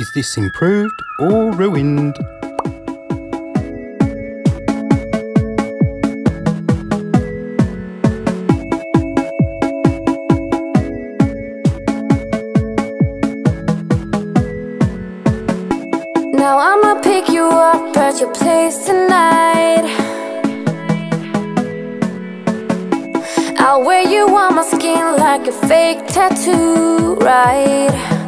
Is this improved or ruined? Now I'ma pick you up at your place tonight. I'll wear you on my skin like a fake tattoo, right?